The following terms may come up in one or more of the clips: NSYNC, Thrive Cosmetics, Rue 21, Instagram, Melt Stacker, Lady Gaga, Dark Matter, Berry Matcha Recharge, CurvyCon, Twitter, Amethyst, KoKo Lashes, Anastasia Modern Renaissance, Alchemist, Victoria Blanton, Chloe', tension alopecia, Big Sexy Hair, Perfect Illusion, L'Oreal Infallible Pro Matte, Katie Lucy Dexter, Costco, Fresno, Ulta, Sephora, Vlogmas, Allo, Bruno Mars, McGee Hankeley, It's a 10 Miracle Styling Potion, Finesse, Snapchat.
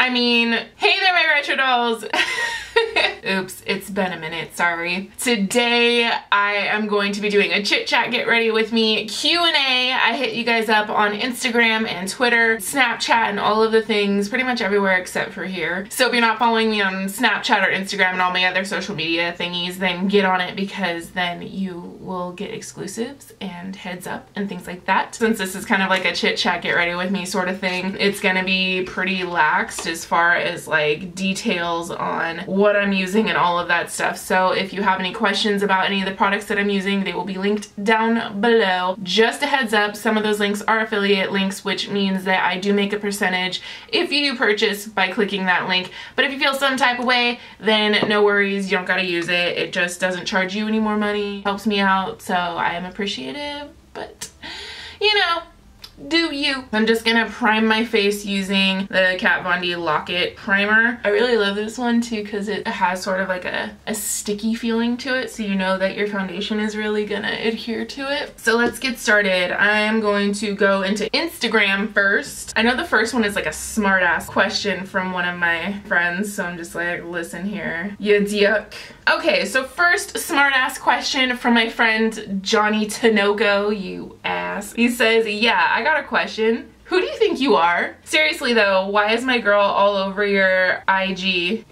I mean, hey there, my retro dolls. Oops, it's been a minute, sorry. Today, I am going to be doing a chit chat, get ready with me, Q&A. I hit you guys up on Instagram and Twitter, Snapchat, and all of the things, pretty much everywhere except for here. So if you're not following me on Snapchat or Instagram and all my other social media thingies, then get on it, because then you will get exclusives and heads up and things like that. Since this is kind of like a chit chat, get ready with me sort of thing, it's gonna be pretty laxed as far as like details on what I'm using and all of that stuff. So if you have any questions about any of the products that I'm using, they will be linked down below. Just a heads up, some of those links are affiliate links, which means that I do make a percentage if you do purchase by clicking that link. But if you feel some type of way, then no worries, you don't gotta use it. It just doesn't charge you any more money, helps me out, so I am appreciative, but you know, do you. I'm just gonna prime my face using the Kat Von D Locket Primer. I really love this one too because it has sort of like a sticky feeling to it, so you know that your foundation is really gonna adhere to it. So let's get started. I'm going to go into Instagram first. I know the first one is like a smart ass question from one of my friends, so I'm just like, listen here, you yuck. Okay, so first smart ass question from my friend Johnny Tinoco, you ass. He says, yeah, I got a question. Who do you think you are? Seriously though, why is my girl all over your IG?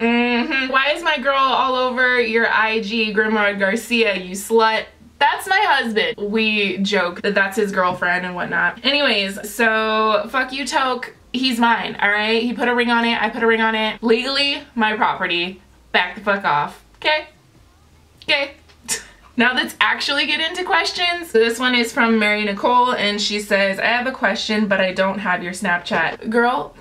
Why is my girl all over your IG, Grimrod Garcia, you slut? That's my husband. We joke that that's his girlfriend and whatnot. Anyways, so fuck you, Toke. He's mine, all right? He put a ring on it, I put a ring on it. Legally, my property. Back the fuck off, okay? Okay. Now let's actually get into questions. So this one is from Mary Nicole, and she says, I have a question, but I don't have your Snapchat. Girl,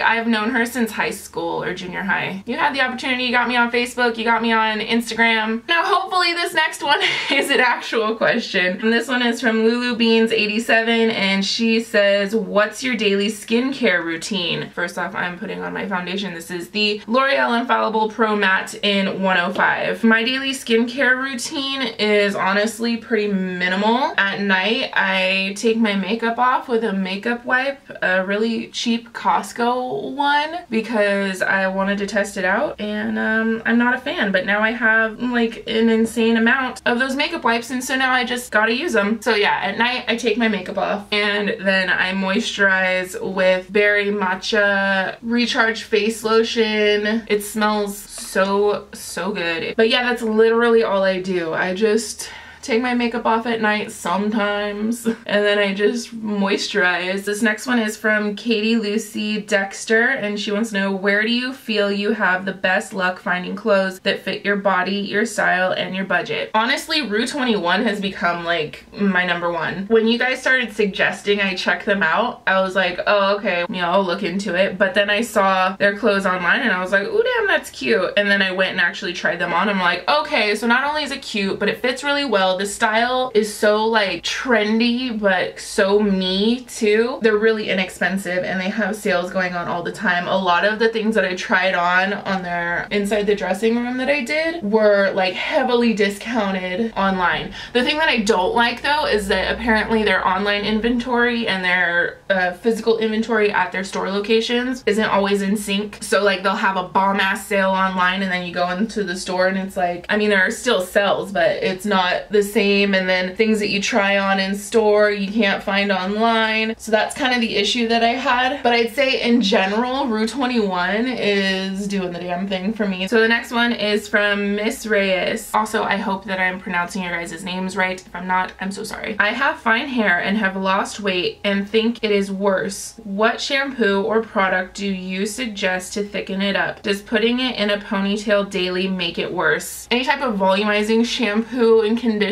I've known her since high school or junior high. You had the opportunity, you got me on Facebook, you got me on Instagram. Now hopefully this next one is an actual question. And this one is from Lulu Beans 87, and she says, what's your daily skincare routine? First off, I'm putting on my foundation. This is the L'Oreal Infallible Pro Matte in 105. My daily skincare routine is honestly pretty minimal. At night, I take my makeup off with a makeup wipe, a really cheap Costco one, because I wanted to test it out, and I'm not a fan, but now I have like an insane amount of those makeup wipes, and so now I just gotta use them. So yeah, at night I take my makeup off, and then I moisturize with Berry Matcha Recharge Face Lotion. It smells so good. But yeah, that's literally all I do. I just take my makeup off at night sometimes, and then I just moisturize. This next one is from Katie Lucy Dexter, and she wants to know, where do you feel you have the best luck finding clothes that fit your body, your style, and your budget? Honestly, Rue 21 has become like my number one. When you guys started suggesting I check them out, I was like, oh, okay, you know, I'll look into it. But then I saw their clothes online and I was like, ooh, damn, that's cute. And then I went and actually tried them on. I'm like, okay, so not only is it cute, but it fits really well. The style is so like trendy, but so me too. They're really inexpensive and they have sales going on all the time. A lot of the things that I tried on their Inside the Dressing Room that I did were like heavily discounted online. The thing that I don't like though is that apparently their online inventory and their physical inventory at their store locations isn't always in sync. So like they'll have a bomb ass sale online and then you go into the store and it's like, I mean, there are still sales, but it's not the same, and then things that you try on in store you can't find online. So that's kind of the issue that I had, but I'd say in general Rue 21 is doing the damn thing for me. So the next one is from Miss Reyes. Also, I hope that I'm pronouncing your guys' names right. If I'm not, I'm so sorry. I have fine hair and have lost weight and think it is worse. What shampoo or product do you suggest to thicken it up? Does putting it in a ponytail daily make it worse? Any type of volumizing shampoo and conditioner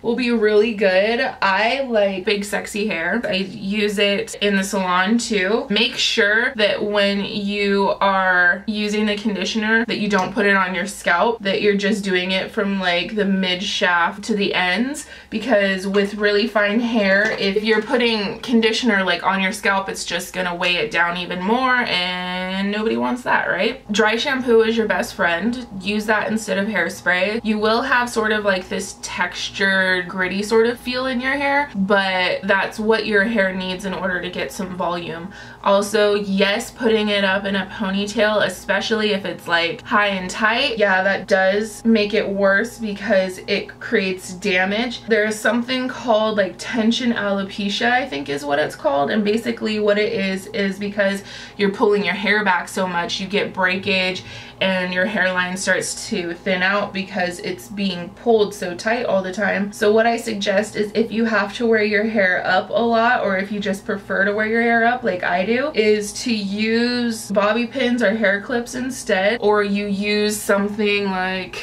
will be really good. I like Big Sexy Hair. I use it in the salon too. Make sure that when you are using the conditioner that you don't put it on your scalp, that you're just doing it from like the mid shaft to the ends, because with really fine hair, if you're putting conditioner like on your scalp, it's just gonna weigh it down even more, and nobody wants that, right? Dry shampoo is your best friend. Use that instead of hairspray. You will have sort of like this texture textured, gritty sort of feel in your hair, but that's what your hair needs in order to get some volume. Also, yes, putting it up in a ponytail, especially if it's like high and tight, yeah, that does make it worse because it creates damage. There is something called like tension alopecia, I think is what it's called, and basically what it is because you're pulling your hair back so much, you get breakage and your hairline starts to thin out because it's being pulled so tight all the time. So what I suggest is, if you have to wear your hair up a lot, or if you just prefer to wear your hair up like I do, is to use bobby pins or hair clips instead, or you use something like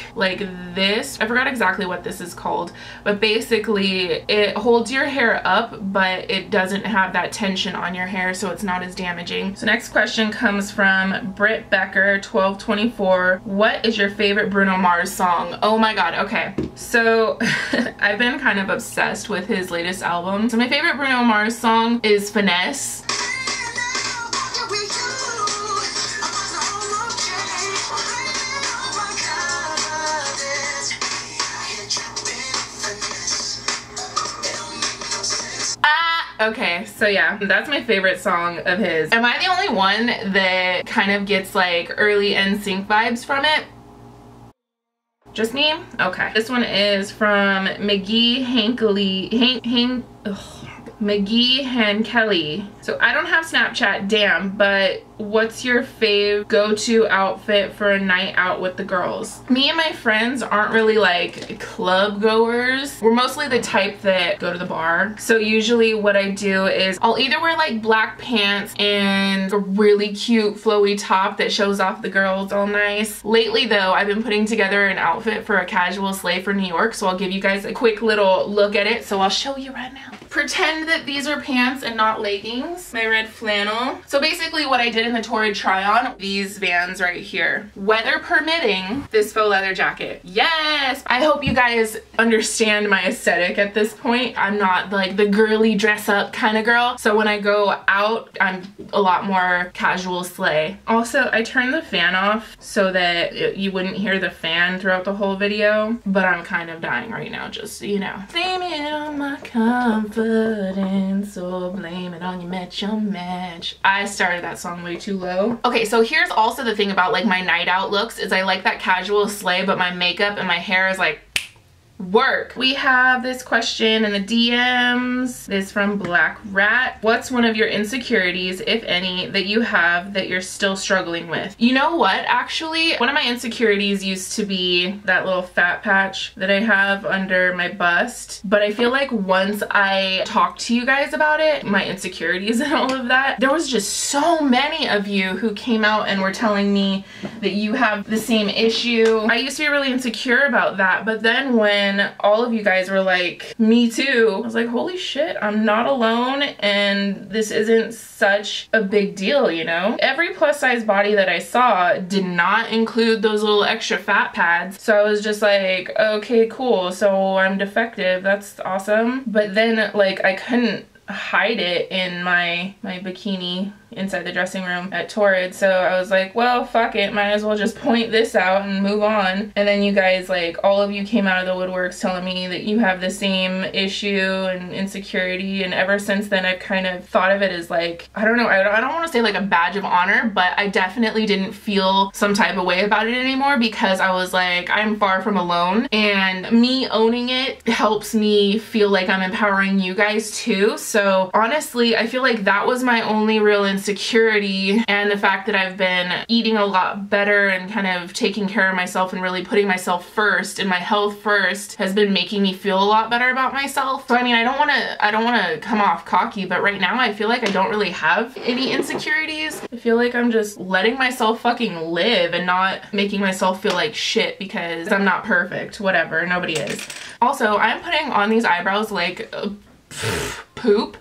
this. I forgot exactly what this is called, but basically it holds your hair up, but it doesn't have that tension on your hair, so it's not as damaging. So next question comes from Britt Becker 1224. What is your favorite Bruno Mars song? Oh my god, okay. So I've been kind of obsessed with his latest album. So my favorite Bruno Mars song is Finesse. Okay, so yeah, that's my favorite song of his. Am I the only one that kind of gets like early NSYNC vibes from it? Just me? Okay. This one is from McGee Hankeley. McGee Hankeley. So I don't have Snapchat, damn, but what's your fave go-to outfit for a night out with the girls? Me and my friends aren't really like club goers. We're mostly the type that go to the bar. So usually what I do is I'll either wear like black pants and a really cute flowy top that shows off the girls all nice. Lately though, I've been putting together an outfit for a casual slay for New York, so I'll give you guys a quick little look at it. So I'll show you right now. Pretend that these are pants and not leggings. My red flannel. So basically what I did in the Torrid try on, these Vans right here. Weather permitting, this faux leather jacket. Yes! I hope you guys understand my aesthetic at this point. I'm not like the girly dress up kind of girl. So when I go out, I'm a lot more casual slay. Also, I turned the fan off so that you wouldn't hear the fan throughout the whole video, but I'm kind of dying right now, just so you know. Blame it on my confidence, so blame it on your match. I started that song way too low. Okay, so here's also the thing about like my night out looks is I like that casual slay, but my makeup and my hair is like work. We have this question in the DMs. This is from Black Rat. What's one of your insecurities, if any, that you have that you're still struggling with? You know what, actually, one of my insecurities used to be that little fat patch that I have under my bust, but I feel like once I talked to you guys about it, my insecurities and all of that, there was just so many of you who came out and were telling me that you have the same issue. I used to be really insecure about that, but then when all of you guys were like, me too, I was like, holy shit, I'm not alone, and this isn't such a big deal, you know? Every plus size body that I saw did not include those little extra fat pads, so I was just like, okay, cool, so I'm defective, that's awesome. But then, like, I couldn't hide it in my bikini inside the dressing room at Torrid, so I was like, well, fuck it, might as well just point this out and move on. And then you guys, like, all of you came out of the woodworks telling me that you have the same issue and insecurity, and ever since then I've kind of thought of it as like, I don't know, I don't want to say like a badge of honor, but I definitely didn't feel some type of way about it anymore because I was like, I'm far from alone, and me owning it helps me feel like I'm empowering you guys too. So honestly, I feel like that was my only real insecurity, and the fact that I've been eating a lot better and kind of taking care of myself and really putting myself first and my health first has been making me feel a lot better about myself. So I mean, I don't want to come off cocky, but right now I feel like I don't really have any insecurities. I feel like I'm just letting myself fucking live and not making myself feel like shit because I'm not perfect, whatever, nobody is. Also, I'm putting on these eyebrows like poop,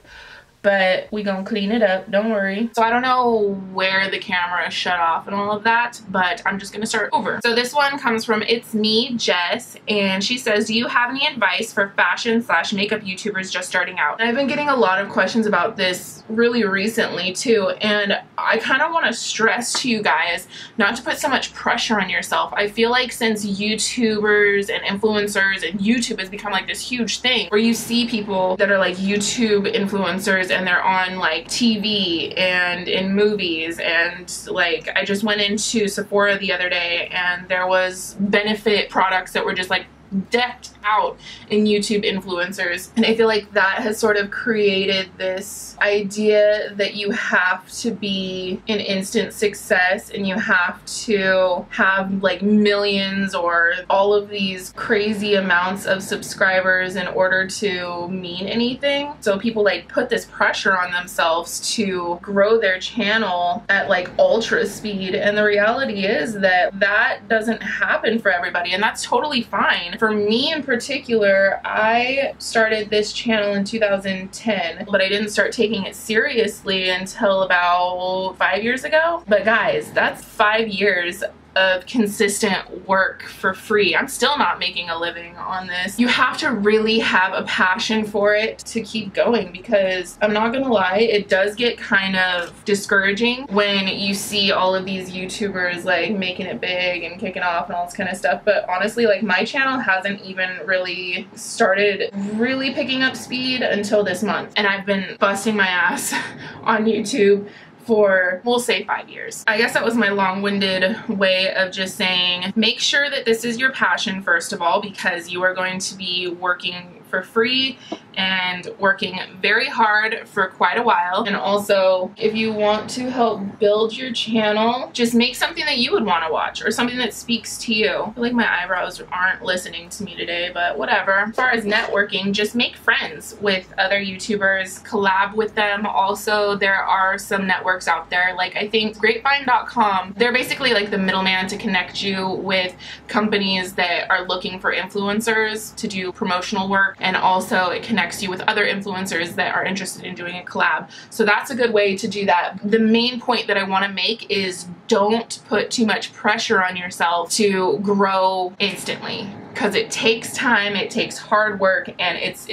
but we gonna clean it up, don't worry. So I don't know where the camera shut off and all of that, but I'm just gonna start over. So this one comes from It's Me, Jess, and she says, do you have any advice for fashion/makeup YouTubers just starting out? And I've been getting a lot of questions about this really recently too, and I kind of want to stress to you guys not to put so much pressure on yourself. I feel like since YouTubers and influencers and YouTube has become like this huge thing where you see people that are like YouTube influencers and they're on like TV and in movies, and like I just went into Sephora the other day and there was Benefit products that were just like decked out in YouTube influencers, and I feel like that has sort of created this idea that you have to be an instant success and you have to have like millions or all of these crazy amounts of subscribers in order to mean anything. So people like put this pressure on themselves to grow their channel at like ultra speed, and the reality is that that doesn't happen for everybody, and that's totally fine. For me in particular, I started this channel in 2010, but I didn't start taking it seriously until about 5 years ago. But guys, that's 5 years of consistent work for free. I'm still not making a living on this. You have to really have a passion for it to keep going, because I'm not gonna lie, it does get kind of discouraging when you see all of these YouTubers like making it big and kicking off and all this kind of stuff. But honestly, like my channel hasn't even really started really picking up speed until this month, and I've been busting my ass on YouTube for, we'll say, 5 years. I guess that was my long-winded way of just saying, make sure that this is your passion first of all, because you are going to be working for free and working very hard for quite a while. And also, if you want to help build your channel, just make something that you would want to watch or something that speaks to you. I feel like my eyebrows aren't listening to me today, but whatever. As far as networking, just make friends with other YouTubers, collab with them. Also, there are some networks out there, like I think grapevine.com. They're basically like the middleman to connect you with companies that are looking for influencers to do promotional work, and also it connects you with other influencers that are interested in doing a collab. So that's a good way to do that. The main point that I want to make is don't put too much pressure on yourself to grow instantly, because it takes time, it takes hard work, and it's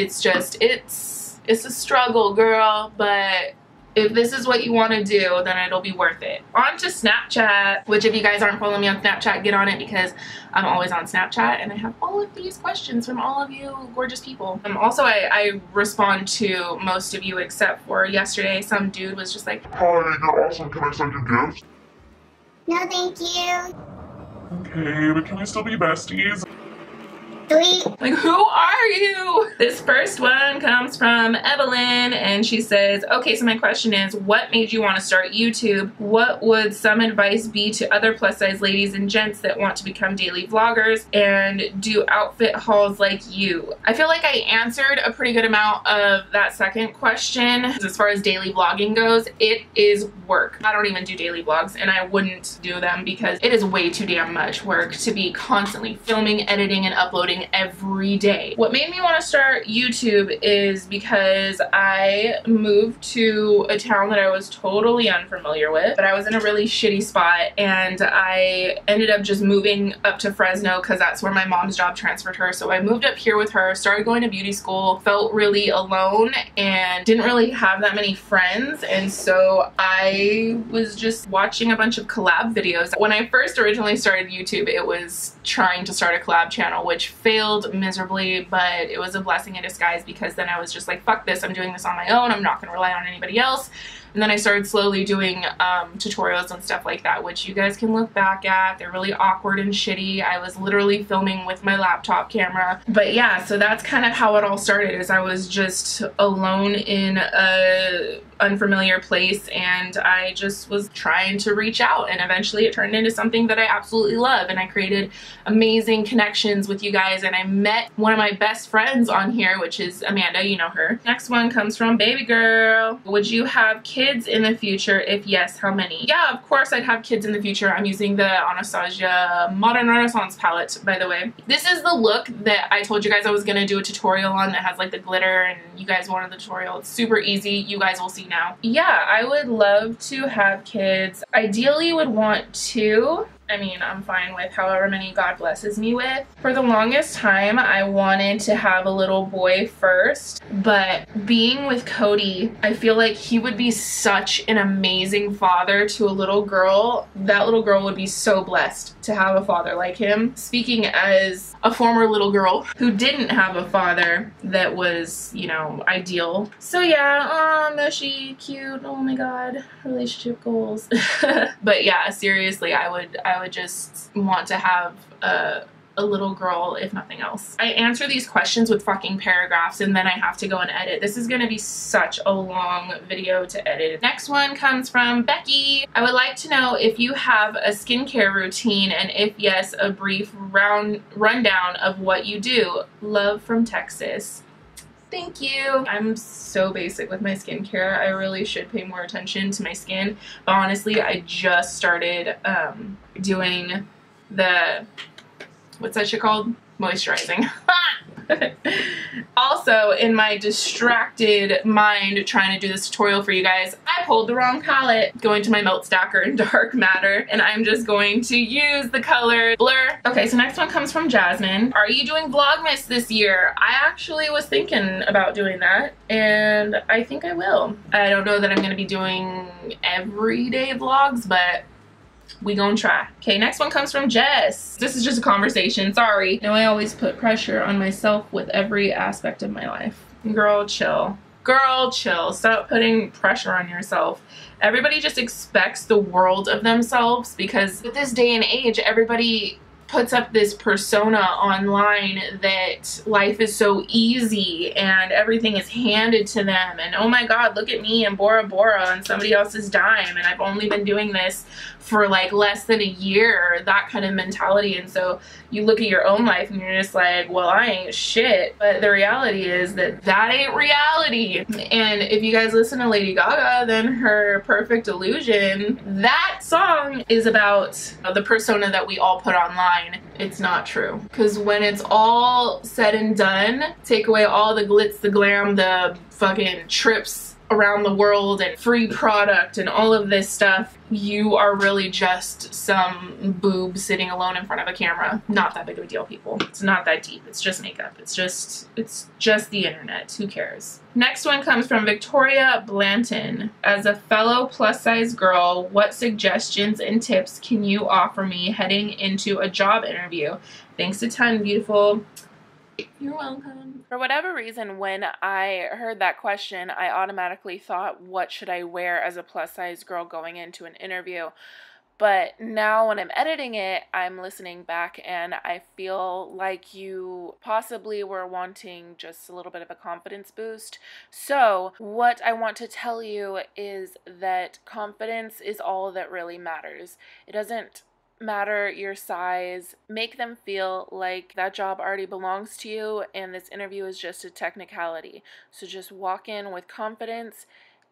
a struggle, girl, but if this is what you want to do, then it'll be worth it. On to Snapchat, which if you guys aren't following me on Snapchat, get on it, because I'm always on Snapchat and I have all of these questions from all of you gorgeous people. Also, I respond to most of you except for yesterday. Some dude was just like, "Hi, you're awesome. Can I send you gifts?" No, thank you. Okay, but can we still be besties? Like, who are you? This first one comes from Evelyn, and she says, "Okay, so my question is, what made you want to start YouTube? What would some advice be to other plus size ladies and gents that want to become daily vloggers and do outfit hauls like you?" I feel like I answered a pretty good amount of that second question. As far as daily vlogging goes, it is work. I don't even do daily vlogs, and I wouldn't do them because it is way too damn much work to be constantly filming, editing, and uploading every day. What made me want to start YouTube is because I moved to a town that I was totally unfamiliar with, but I was in a really shitty spot, and I ended up just moving up to Fresno because that's where my mom's job transferred her. So I moved up here with her, started going to beauty school, felt really alone and didn't really have that many friends, and so I was just watching a bunch of collab videos. When I first originally started YouTube, it was trying to start a collab channel, which failed miserably, but it was a blessing in disguise because then I was just like, fuck this, I'm doing this on my own, I'm not gonna rely on anybody else. And then I started slowly doing tutorials and stuff like that, which you guys can look back at. They're really awkward and shitty. I was literally filming with my laptop camera. But yeah, so that's kind of how it all started, is I was just alone in a unfamiliar place, and I just was trying to reach out, and eventually it turned into something that I absolutely love, and I created amazing connections with you guys, and I met one of my best friends on here, which is Amanda, you know her. Next one comes from Baby Girl. Would you have kids in the future? If yes, how many? Yeah, of course I'd have kids in the future. I'm using the Anastasia Modern Renaissance palette, by the way. This is the look that I told you guys I was gonna do a tutorial on that has like the glitter, and you guys wanted the tutorial. It's super easy, you guys will see now. Yeah, I would love to have kids. Ideally would want two. I mean, I'm fine with however many God blesses me with. For the longest time, I wanted to have a little boy first, but being with Cody, I feel like he would be such an amazing father to a little girl. That little girl would be so blessed to have a father like him. Speaking as a former little girl who didn't have a father that was, you know, ideal. So yeah, Moshi, cute, oh my God, relationship goals. But yeah, seriously, I would just want to have a little girl, if nothing else. I answer these questions with fucking paragraphs and then I have to go and edit. This is gonna be such a long video to edit. Next one comes from Becky. I would like to know if you have a skincare routine, and if yes, a brief rundown of what you do. Love from Texas. Thank you. I'm so basic with my skincare. I really should pay more attention to my skin. But honestly, I just started doing the, what's that shit called? Moisturizing. Also, in my distracted mind trying to do this tutorial for you guys, I pulled the wrong palette. Going to my Melt Stacker in Dark Matter, and I'm just going to use the color Blur. Okay, so next one comes from Jasmine. Are you doing Vlogmas this year? I actually was thinking about doing that, and I think I will. I don't know that I'm gonna be doing everyday vlogs, but we gonna try. Okay, next one comes from Jess. This is just a conversation, sorry. No, I always put pressure on myself with every aspect of my life. Girl, chill. Girl, chill. Stop putting pressure on yourself. Everybody just expects the world of themselves because at this day and age, everybody puts up this persona online that life is so easy and everything is handed to them, and oh my God, look at me and Bora Bora and somebody else's dime, and I've only been doing this for like less than a year, that kind of mentality. And so you look at your own life and you're just like, well, I ain't shit. But the reality is that that ain't reality. And if you guys listen to Lady Gaga, then her Perfect Illusion, that song is about the persona that we all put online. It's not true, because when it's all said and done, take away all the glitz, the glam, the fucking trips around the world and free product and all of this stuff, you are really just some boob sitting alone in front of a camera. Not that big of a deal, people. It's not that deep. It's just makeup. It's just the internet. Who cares? Next one comes from Victoria Blanton. As a fellow plus size girl, what suggestions and tips can you offer me heading into a job interview? Thanks a ton, beautiful. You're welcome. For whatever reason, when I heard that question, I automatically thought, what should I wear as a plus size girl going into an interview? But now when I'm editing it, I'm listening back and I feel like you possibly were wanting just a little bit of a confidence boost. So what I want to tell you is that confidence is all that really matters. It doesn't matter your size. Make them feel like that job already belongs to you and this interview is just a technicality. So just walk in with confidence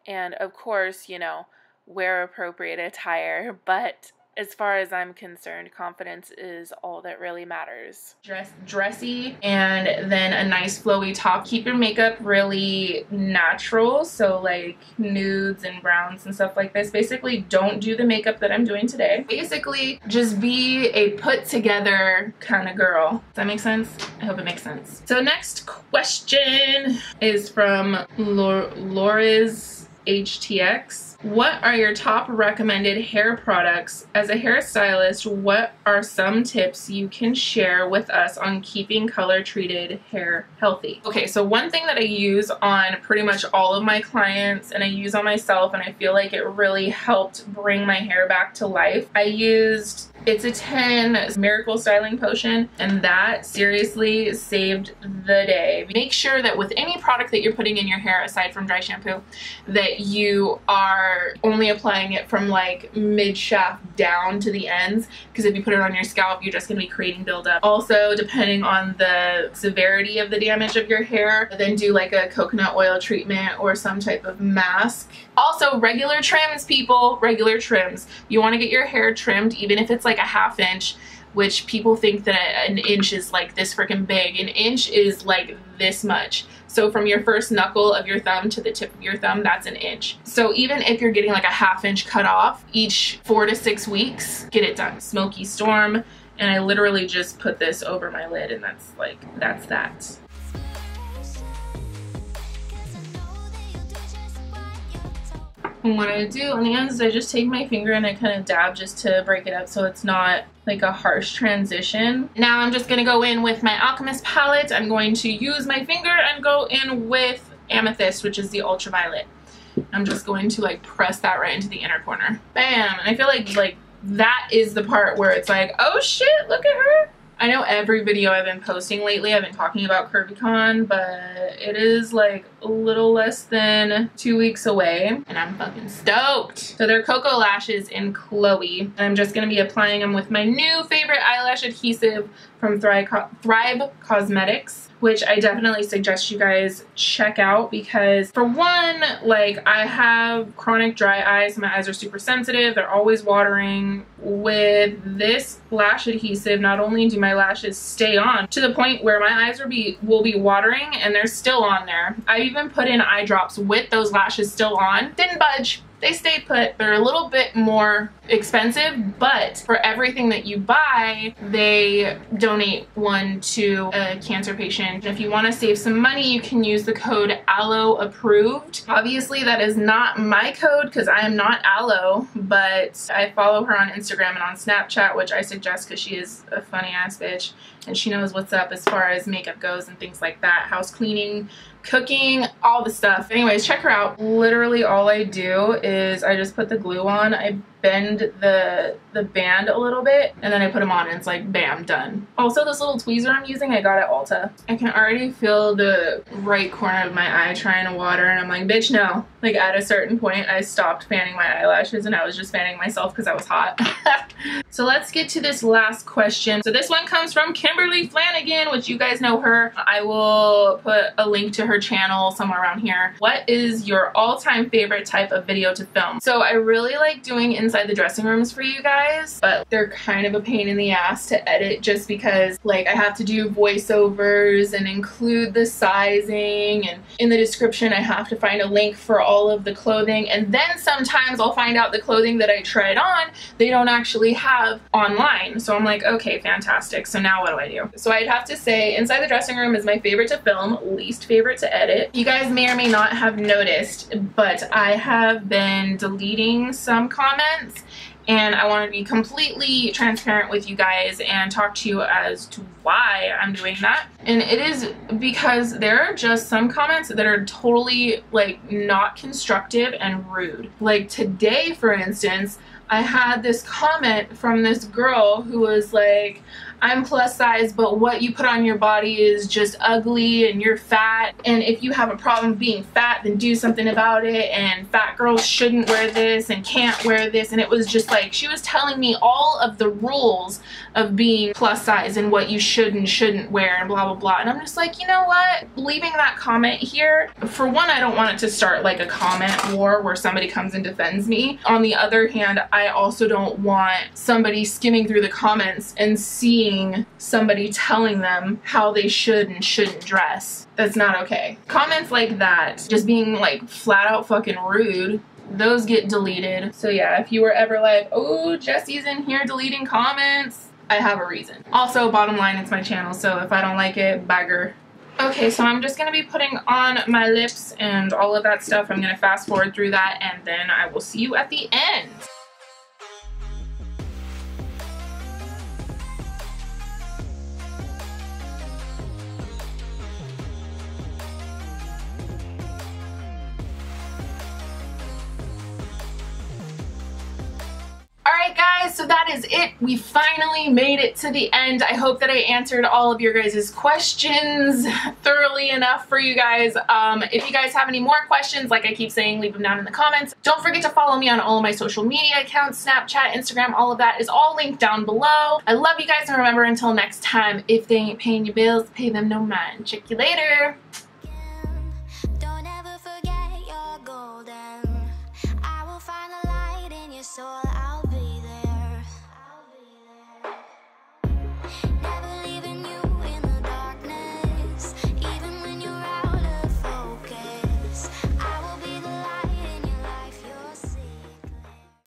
and, of course, you know, wear appropriate attire. But as far as I'm concerned, confidence is all that really matters. Dress dressy and then a nice flowy top. Keep your makeup really natural, so like nudes and browns and stuff like this. Basically, don't do the makeup that I'm doing today. Basically, just be a put together kind of girl. Does that make sense? I hope it makes sense. So next question is from Laura's HTX. What are your top recommended hair products? As a hairstylist, what are some tips you can share with us on keeping color-treated hair healthy? Okay, so one thing that I use on pretty much all of my clients, and I use on myself, and I feel like it really helped bring my hair back to life, I used It's a 10 Miracle Styling Potion, and that seriously saved the day. Make sure that with any product that you're putting in your hair, aside from dry shampoo, that you are only applying it from like mid-shaft down to the ends, because if you put it on your scalp, you're just going to be creating buildup. Also, depending on the severity of the damage of your hair, then do like a coconut oil treatment or some type of mask. Also, regular trims, people. Regular trims. You want to get your hair trimmed even if it's like a half inch, which people think that an inch is like this freaking big. An inch is like this much. So from your first knuckle of your thumb to the tip of your thumb, that's an inch. So even if you're getting like a ½ inch cut off each 4 to 6 weeks, get it done. Smoky Storm. And I literally just put this over my lid, and that's like, that's that. And what I do on the ends is I just take my finger and I kind of dab just to break it up so it's not like a harsh transition. Now I'm just going to go in with my Alchemist palette. I'm going to use my finger and go in with Amethyst, which is the ultraviolet. I'm just going to like press that right into the inner corner. Bam! And I feel like that is the part where it's like, oh shit, look at her. I know every video I've been posting lately, I've been talking about CurvyCon, but it is like a little less than 2 weeks away, and I'm fucking stoked. So they're KoKo Lashes in Chloe, and I'm just going to be applying them with my new favorite eyelash adhesive from Thrive Cosmetics, which I definitely suggest you guys check out because, for one, like, I have chronic dry eyes. My eyes are super sensitive. They're always watering. With this lash adhesive, not only do my lashes stay on to the point where my eyes will be watering, and they're still on there. I've even put in eye drops with those lashes still on. Didn't budge. They stay put. They're a little bit more expensive, but for everything that you buy, they donate one to a cancer patient. If you want to save some money, you can use the code ALLOApproved. Obviously, that is not my code because I am not Allo, but I follow her on Instagram and on Snapchat, which I suggest because she is a funny-ass bitch, and she knows what's up as far as makeup goes and things like that, house cleaning, cooking, all the stuff. Anyways, check her out. Literally all I do is I just put the glue on, I bend the band a little bit, and then I put them on, and it's like, bam, done. Also, this little tweezer I'm using, I got at Ulta. I can already feel the right corner of my eye trying to water, and I'm like, bitch, no. Like, at a certain point, I stopped fanning my eyelashes, and I was just fanning myself because I was hot. So let's get to this last question. So this one comes from Kimberly Flanagan, which you guys know her. I will put a link to her channel somewhere around here. What is your all-time favorite type of video to film? So I really like doing inside the dressing rooms for you guys, but they're kind of a pain in the ass to edit just because, like, I have to do voiceovers and include the sizing, and in the description I have to find a link for all of the clothing, and then sometimes I'll find out the clothing that I tried on they don't actually have online. So I'm like, okay, fantastic, so now what do I do? So I'd have to say inside the dressing room is my favorite to film, least favorite to edit. You guys may or may not have noticed, but I have been deleting some comments, and I want to be completely transparent with you guys and talk to you as to why I'm doing that. And it is because there are just some comments that are totally, like, not constructive and rude. Like today, for instance, I had this comment from this girl who was like, I'm plus size, but what you put on your body is just ugly, and you're fat, and if you have a problem being fat, then do something about it, and fat girls shouldn't wear this and can't wear this. And it was just like, she was telling me all of the rules of being plus size and what you should and shouldn't wear and blah blah blah. And I'm just like, you know what, leaving that comment here, for one, I don't want it to start like a comment war where somebody comes and defends me. On the other hand, I also don't want somebody skimming through the comments and seeing somebody telling them how they should and shouldn't dress. That's not okay. Comments like that, just being like flat out fucking rude, those get deleted. So yeah, if you were ever like, oh, Jesse's in here deleting comments, I have a reason. Also, bottom line, it's my channel, so if I don't like it, bagger. Okay, so I'm just going to be putting on my lips and all of that stuff. I'm going to fast forward through that, and then I will see you at the end. So that is it. We finally made it to the end. I hope that I answered all of your guys' questions thoroughly enough for you guys. If you guys have any more questions, like I keep saying, leave them down in the comments. Don't forget to follow me on all of my social media accounts, Snapchat, Instagram, all of that is all linked down below. I love you guys, and remember, until next time, if they ain't paying your bills, pay them no mind. Check you later. Don't ever forget your golden. I will find a light in your soul.